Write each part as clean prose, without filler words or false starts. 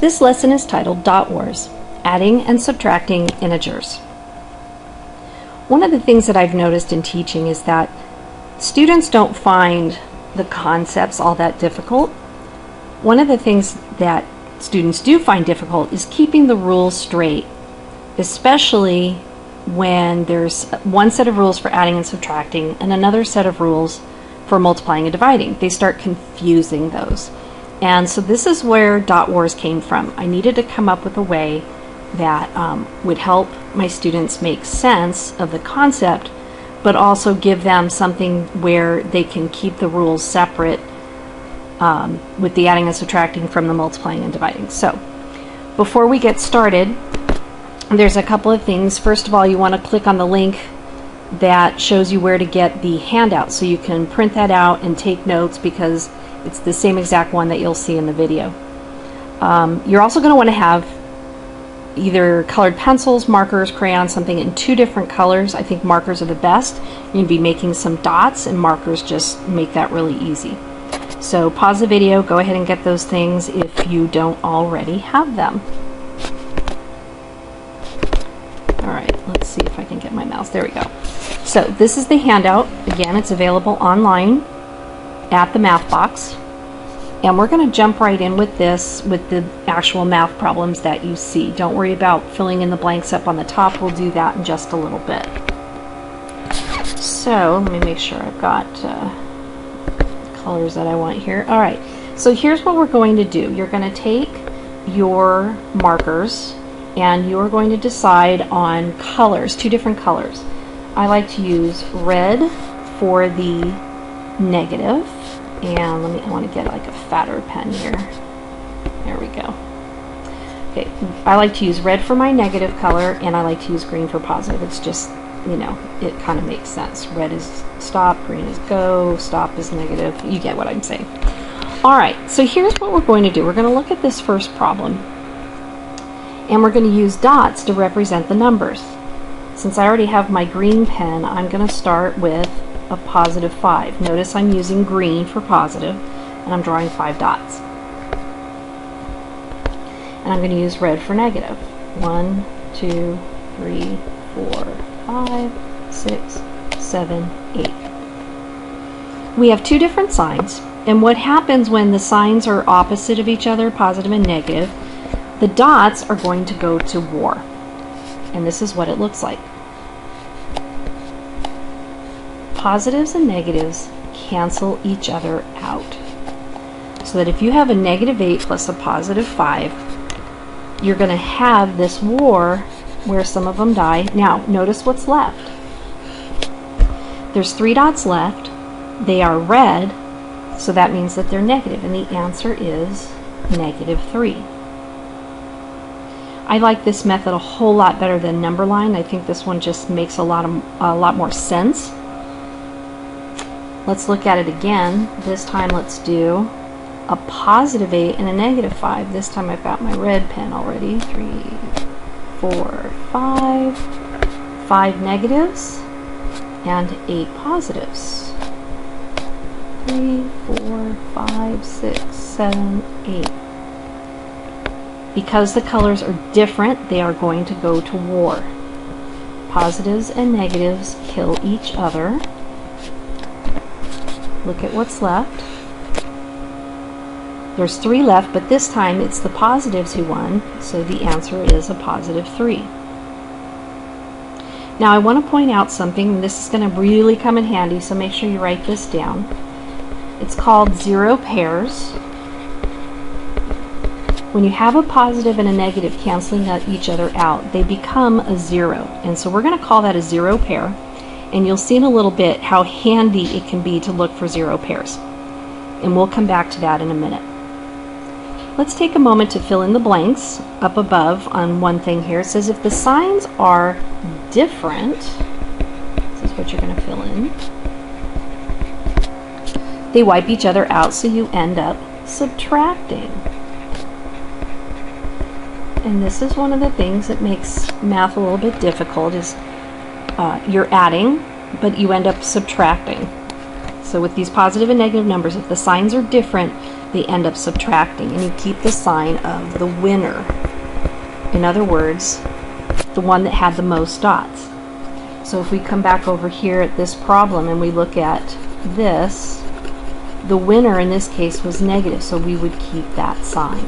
This lesson is titled Dot Wars, Adding and Subtracting Integers. One of the things that I've noticed in teaching is that students don't find the concepts all that difficult. One of the things that students do find difficult is keeping the rules straight, especially when there's one set of rules for adding and subtracting and another set of rules for multiplying and dividing. They start confusing those. And so this is where Dot Wars came from. I needed to come up with a way that would help my students make sense of the concept, but also give them something where they can keep the rules separate with the adding and subtracting from the multiplying and dividing. So before we get started, there's a couple of things. First of all, you want to click on the link that shows you where to get the handout, so you can print that out and take notes, because it's the same exact one that you'll see in the video. You're also going to want to have either colored pencils, markers, crayons, something in two different colors. I think markers are the best. You're going to be making some dots, and markers just make that really easy. So pause the video, go ahead and get those things if you don't already have them. Alright, let's see if I can get my mouse. There we go. So this is the handout. Again, it's available online at the math box, and we're going to jump right in with this, with the actual math problems that you see. Don't worry about filling in the blanks up on the top. We'll do that in just a little bit. So let me make sure I've got colors that I want here. Alright, so here's what we're going to do. You're going to take your markers and you're going to decide on colors, two different colors. I like to use red for the negative, and I want to get like a fatter pen here. There we go. Okay, I like to use red for my negative color, and I like to use green for positive. It's just, you know, it kind of makes sense. Red is stop, green is go, stop is negative. You get what I'm saying. Alright, so here's what we're going to do. We're going to look at this first problem, and we're going to use dots to represent the numbers. Since I already have my green pen, I'm going to start with a positive 5. Notice I'm using green for positive, and I'm drawing 5 dots. And I'm going to use red for negative. 1, 2, 3, 4, 5, 6, 7, 8. We have two different signs, and what happens when the signs are opposite of each other, positive and negative, the dots are going to go to war. And this is what it looks like. Positives and negatives cancel each other out, so that if you have a negative 8 plus a positive 5, you're going to have this war where some of them die. Now notice what's left. There's 3 dots left. They are red, so that means that they're negative, and the answer is negative 3. I like this method a whole lot better than number line. I think this one just makes a lot more sense. Let's look at it again. This time let's do a positive 8 and a negative 5. This time I've got my red pen already. 3, 4, 5. 5 negatives and 8 positives. 3, 4, 5, 6, 7, 8. Because the colors are different, they are going to go to war. Positives and negatives kill each other. Look at what's left. There's 3 left, but this time it's the positives who won, so the answer is a positive 3. Now I want to point out something. This is going to really come in handy, so make sure you write this down. It's called zero pairs. When you have a positive and a negative canceling each other out, they become a zero, and so we're going to call that a zero pair. And you'll see in a little bit how handy it can be to look for zero pairs. And we'll come back to that in a minute. Let's take a moment to fill in the blanks up above on one thing here. It says if the signs are different, this is what you're going to fill in, they wipe each other out, so you end up subtracting. And this is one of the things that makes math a little bit difficult, is you're adding, but you end up subtracting. So with these positive and negative numbers, if the signs are different, they end up subtracting, and you keep the sign of the winner. In other words, the one that had the most dots. So if we come back over here at this problem and we look at this, the winner in this case was negative, so we would keep that sign.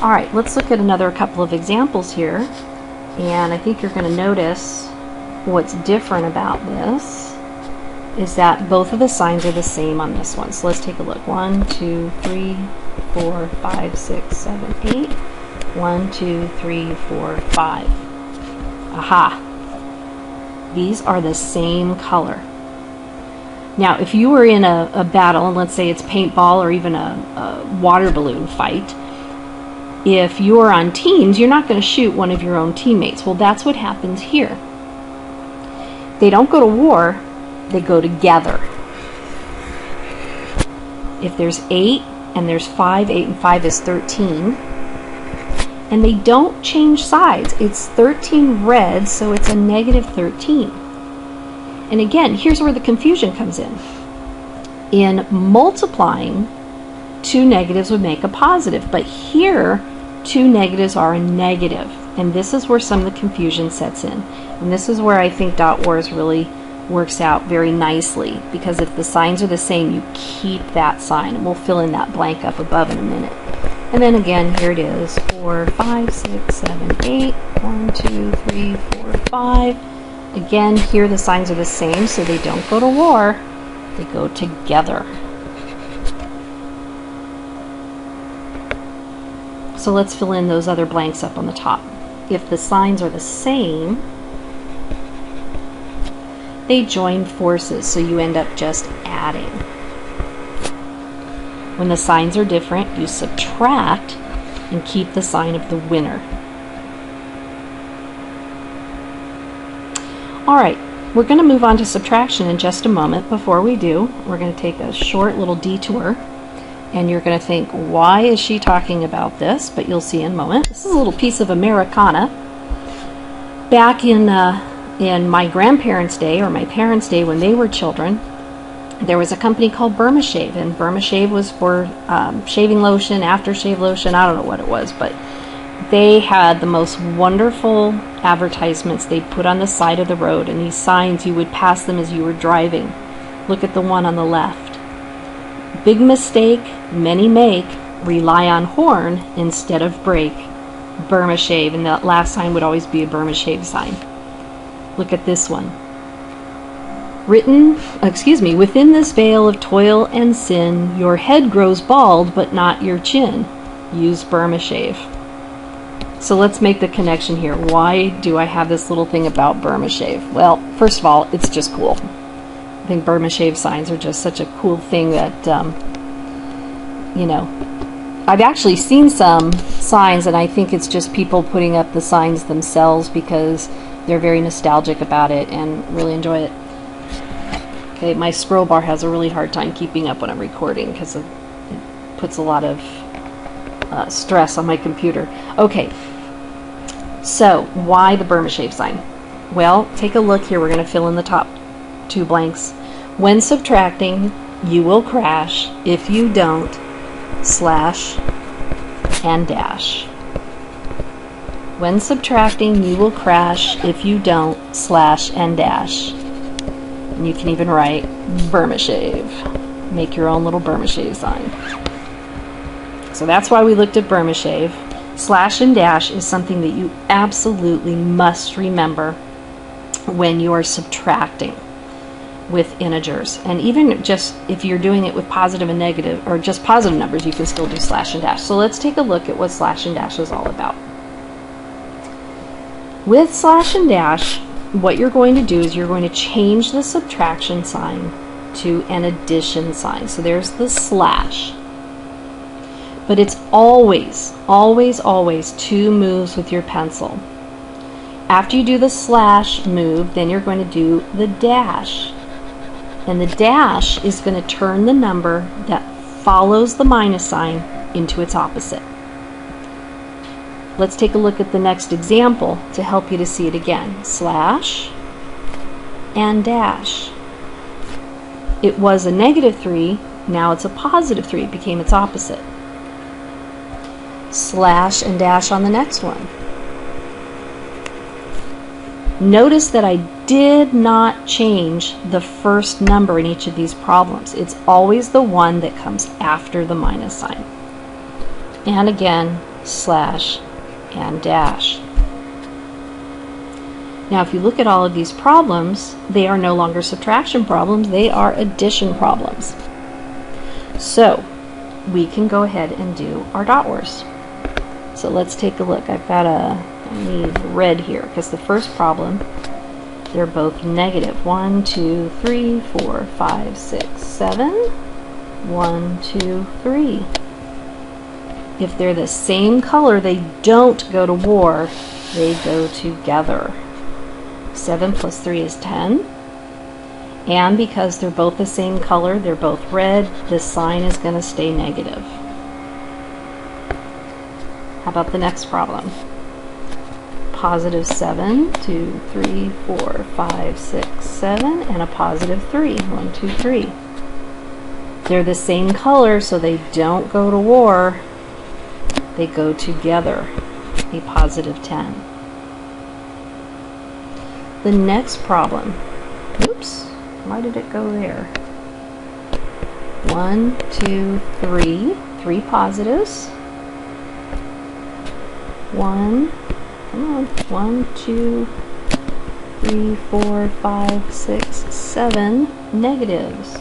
All right, let's look at another couple of examples here, and I think you're going to notice what's different about this is that both of the signs are the same on this one. So let's take a look. 1, 2, 3, 4, 5, 6, 7, 8. 1, 2, 3, 4, 5. Aha! These are the same color. Now, if you were in a battle, and let's say it's paintball or even a water balloon fight, if you're on teams, you're not going to shoot one of your own teammates. Well, that's what happens here. They don't go to war, they go together. If there's 8 and there's 5, 8 and 5 is 13, and they don't change sides. It's 13 red, so it's a negative 13. And again, here's where the confusion comes in. In multiplying, 2 negatives would make a positive, but here 2 negatives are a negative. And this is where some of the confusion sets in. And this is where I think Dot Wars really works out very nicely, because if the signs are the same, you keep that sign, and we'll fill in that blank up above in a minute. And then again, here it is, 4, 5, 6, 7, 8, 1, 2, 3, 4, 5. Again, here the signs are the same, so they don't go to war, they go together. So let's fill in those other blanks up on the top. If the signs are the same, they join forces, so you end up just adding. When the signs are different, you subtract and keep the sign of the winner. All right, we're going to move on to subtraction in just a moment. Before we do, we're going to take a short little detour, and you're going to think, why is she talking about this? But you'll see in a moment. This is a little piece of Americana. Back in my grandparents' day, or my parents' day when they were children, there was a company called Burma-Shave, and Burma-Shave was for shaving lotion, aftershave lotion, I don't know what it was, but they had the most wonderful advertisements. They put on the side of the road, and these signs, you would pass them as you were driving. Look at the one on the left. Big mistake many make, rely on horn instead of brake. Burma-Shave, and that last sign would always be a Burma-Shave sign. Look at this one. Within this veil of toil and sin, your head grows bald, but not your chin. Use Burma-Shave. So let's make the connection here. Why do I have this little thing about Burma-Shave? Well, first of all, it's just cool. I think Burma-Shave signs are just such a cool thing that, you know, I've actually seen some signs, and I think it's just people putting up the signs themselves because they're very nostalgic about it and really enjoy it. Okay, my scroll bar has a really hard time keeping up when I'm recording because it puts a lot of stress on my computer. Okay, so why the Burma-Shave sign? Well, take a look here. We're going to fill in the top 2 blanks. When subtracting, you will crash if you don't slash and dash. When subtracting, you will crash if you don't slash and dash. And you can even write Burma-Shave. Make your own little Burma-Shave sign. So that's why we looked at Burma-Shave. Slash and dash is something that you absolutely must remember when you are subtracting with integers. And even just if you're doing it with positive and negative, or just positive numbers, you can still do slash and dash. So let's take a look at what slash and dash is all about. With slash and dash, what you're going to do is you're going to change the subtraction sign to an addition sign. So there's the slash. But it's always, always, always 2 moves with your pencil. After you do the slash move, then you're going to do the dash. And the dash is going to turn the number that follows the minus sign into its opposite. Let's take a look at the next example to help you to see it again. Slash and dash. It was a -3, now it's a +3, it became its opposite. Slash and dash on the next one. Notice that I did not change the first number in each of these problems. It's always the one that comes after the minus sign. And again, slash and dash. Now if you look at all of these problems, they are no longer subtraction problems, they are addition problems. So we can go ahead and do our dot wars. So let's take a look. I've got I need red here because the first problem, they're both negative. 1, 2, 3, 4, 5, 6, 7. 1, 2, 3. If they're the same color, they don't go to war, they go together. 7 plus 3 is 10. And because they're both the same color, they're both red, this sign is going to stay negative. How about the next problem? +7, 2, 3, 4, 5, 6, 7, and a +3, 1, 2, 3. They're the same color, so they don't go to war, they go together, a +10. The next problem, oops, why did it go there? 1, 2, 3, 3 positives. 1, 2, 3, 4, 5, 6, 7 negatives.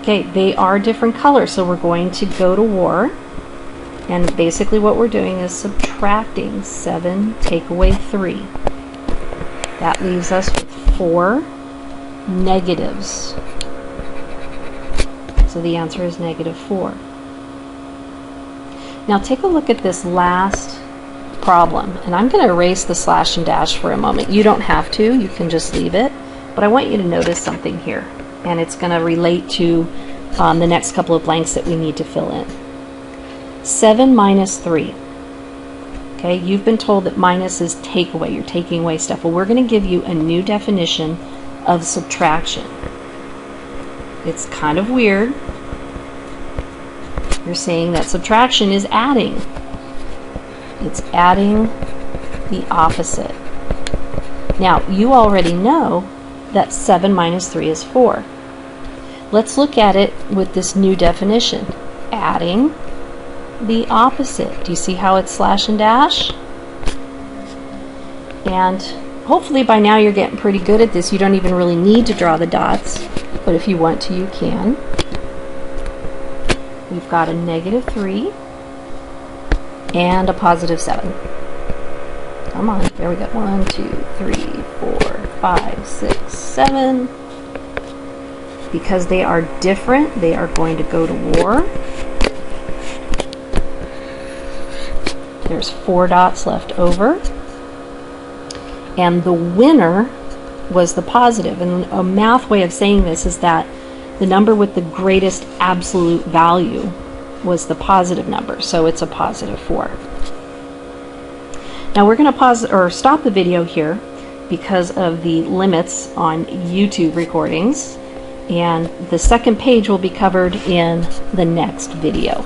Okay, they are different colors, so we're going to go to war. And basically what we're doing is subtracting 7, take away 3. That leaves us with 4 negatives. So the answer is -4. Now take a look at this last problem, and I'm going to erase the slash and dash for a moment. You don't have to, you can just leave it, but I want you to notice something here, and it's going to relate to the next couple of blanks that we need to fill in. 7 minus 3. Okay, you've been told that minus is take away, you're taking away stuff. Well, we're going to give you a new definition of subtraction. It's kind of weird. You're saying that subtraction is adding. It's adding the opposite. Now, you already know that 7 minus 3 is 4. Let's look at it with this new definition. Adding the opposite. Do you see how it's slash and dash? And hopefully by now you're getting pretty good at this. You don't even really need to draw the dots, but if you want to, you can. We've got a -3 and a +7. Come on, there we go. 1, 2, 3, 4, 5, 6, 7. Because they are different, they are going to go to war. There's 4 dots left over, and the winner was the positive. And a math way of saying this is that the number with the greatest absolute value was the positive number, so it's a +4. Now we're going to pause or stop the video here because of the limits on YouTube recordings, and the second page will be covered in the next video.